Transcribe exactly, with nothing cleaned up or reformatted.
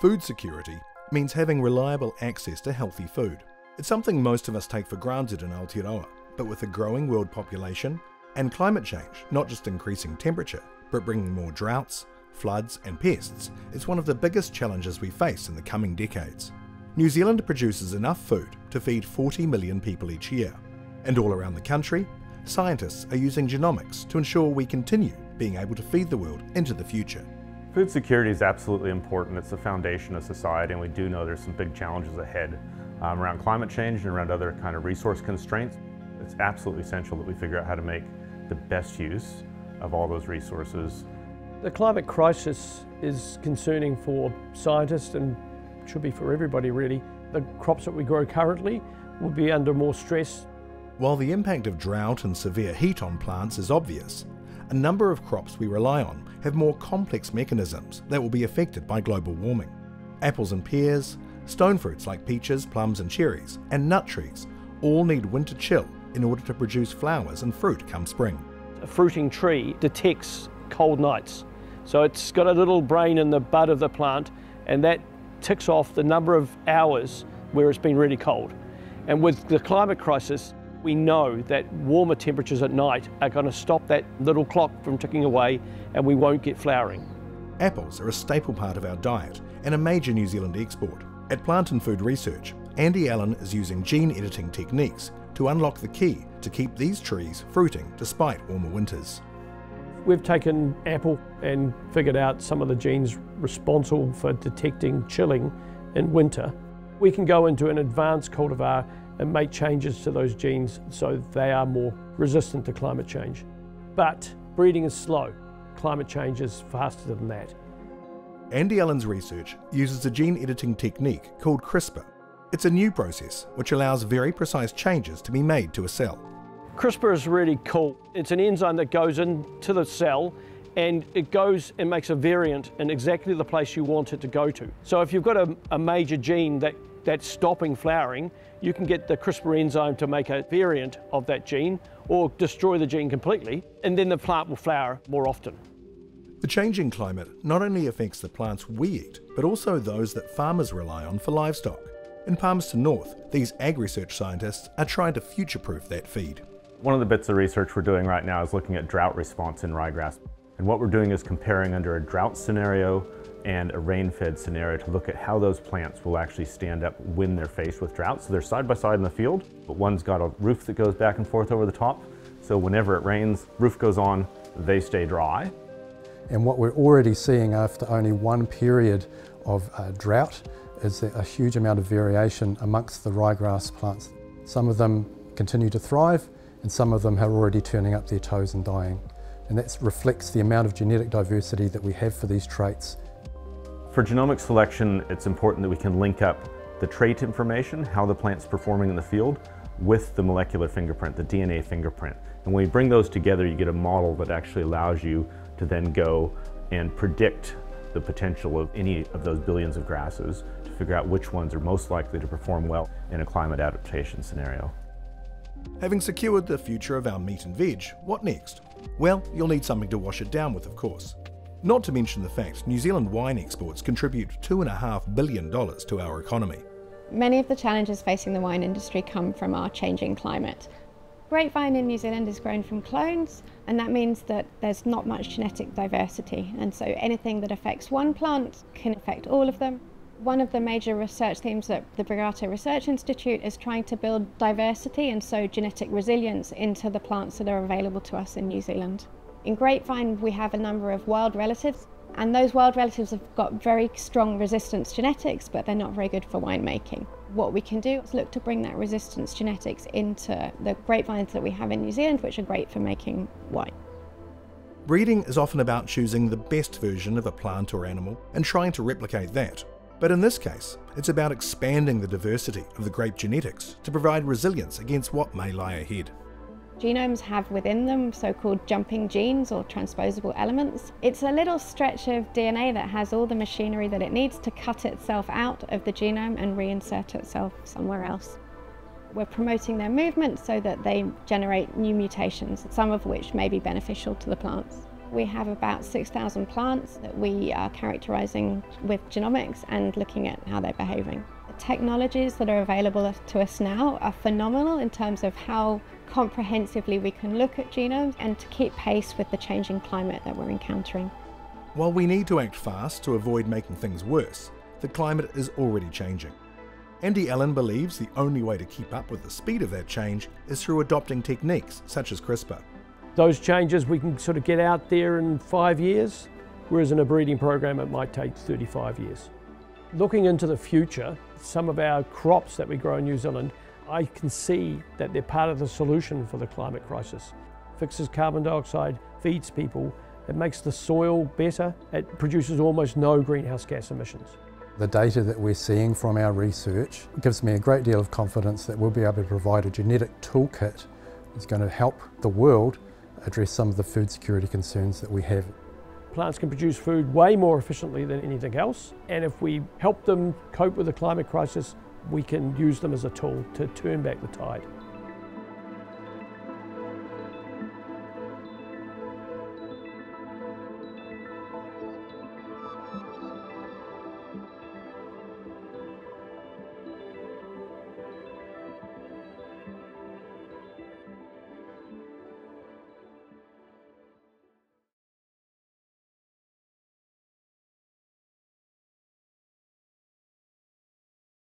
Food security means having reliable access to healthy food. It's something most of us take for granted in Aotearoa, but with a growing world population and climate change, not just increasing temperature, but bringing more droughts, floods and pests, it's one of the biggest challenges we face in the coming decades. New Zealand produces enough food to feed forty million people each year, and all around the country, scientists are using genomics to ensure we continue being able to feed the world into the future. Food security is absolutely important. It's the foundation of society, and we do know there's some big challenges ahead um, around climate change and around other kind of resource constraints. It's absolutely essential that we figure out how to make the best use of all those resources. The climate crisis is concerning for scientists and should be for everybody really. The crops that we grow currently will be under more stress. While the impact of drought and severe heat on plants is obvious, a number of crops we rely on have more complex mechanisms that will be affected by global warming. Apples and pears, stone fruits like peaches, plums and cherries, and nut trees all need winter chill in order to produce flowers and fruit come spring. A fruiting tree detects cold nights, so it's got a little brain in the bud of the plant, and that ticks off the number of hours where it's been really cold. And with the climate crisis, we know that warmer temperatures at night are going to stop that little clock from ticking away, and we won't get flowering. Apples are a staple part of our diet and a major New Zealand export. At Plant and Food Research, Andy Allen is using gene editing techniques to unlock the key to keep these trees fruiting despite warmer winters. We've taken apple and figured out some of the genes responsible for detecting chilling in winter. We can go into an advanced cultivar and make changes to those genes so they are more resistant to climate change. But breeding is slow. Climate change is faster than that. Andy Allen's research uses a gene editing technique called CRISPR. It's a new process which allows very precise changes to be made to a cell. CRISPR is really cool. It's an enzyme that goes into the cell, and it goes and makes a variant in exactly the place you want it to go to. So if you've got a, a major gene that that's stopping flowering, you can get the CRISPR enzyme to make a variant of that gene or destroy the gene completely, and then the plant will flower more often. The changing climate not only affects the plants we eat, but also those that farmers rely on for livestock. In Palmerston North, these ag research scientists are trying to future-proof that feed. One of the bits of research we're doing right now is looking at drought response in ryegrass. And what we're doing is comparing under a drought scenario and a rain-fed scenario to look at how those plants will actually stand up when they're faced with drought. So they're side by side in the field, but one's got a roof that goes back and forth over the top. So whenever it rains, roof goes on, they stay dry. And what we're already seeing after only one period of uh, drought is a huge amount of variation amongst the ryegrass plants. Some of them continue to thrive, and some of them are already turning up their toes and dying. And that reflects the amount of genetic diversity that we have for these traits. For genomic selection, it's important that we can link up the trait information, how the plant's performing in the field, with the molecular fingerprint, the D N A fingerprint. And when you bring those together, you get a model that actually allows you to then go and predict the potential of any of those billions of grasses to figure out which ones are most likely to perform well in a climate adaptation scenario. Having secured the future of our meat and veg, what next? Well, you'll need something to wash it down with, of course. Not to mention the fact New Zealand wine exports contribute two point five billion dollars to our economy. Many of the challenges facing the wine industry come from our changing climate. Grapevine in New Zealand is grown from clones, and that means that there's not much genetic diversity, and so anything that affects one plant can affect all of them. One of the major research themes at the Bragato Research Institute is trying to build diversity and so genetic resilience into the plants that are available to us in New Zealand. In grapevine we have a number of wild relatives, and those wild relatives have got very strong resistance genetics, but they're not very good for winemaking. What we can do is look to bring that resistance genetics into the grapevines that we have in New Zealand, which are great for making wine. Breeding is often about choosing the best version of a plant or animal and trying to replicate that. But in this case, it's about expanding the diversity of the grape genetics to provide resilience against what may lie ahead. Genomes have within them so-called jumping genes or transposable elements. It's a little stretch of D N A that has all the machinery that it needs to cut itself out of the genome and reinsert itself somewhere else. We're promoting their movement so that they generate new mutations, some of which may be beneficial to the plants. We have about six thousand plants that we are characterizing with genomics and looking at how they're behaving. The technologies that are available to us now are phenomenal in terms of how comprehensively we can look at genomes and to keep pace with the changing climate that we're encountering. While we need to act fast to avoid making things worse, the climate is already changing. Andy Allen believes the only way to keep up with the speed of that change is through adopting techniques such as CRISPR. Those changes we can sort of get out there in five years, whereas in a breeding program it might take thirty-five years. Looking into the future, some of our crops that we grow in New Zealand, I can see that they're part of the solution for the climate crisis. It fixes carbon dioxide, feeds people, it makes the soil better, it produces almost no greenhouse gas emissions. The data that we're seeing from our research gives me a great deal of confidence that we'll be able to provide a genetic toolkit that's going to help the world address some of the food security concerns that we have. Plants can produce food way more efficiently than anything else, and if we help them cope with the climate crisis, we can use them as a tool to turn back the tide.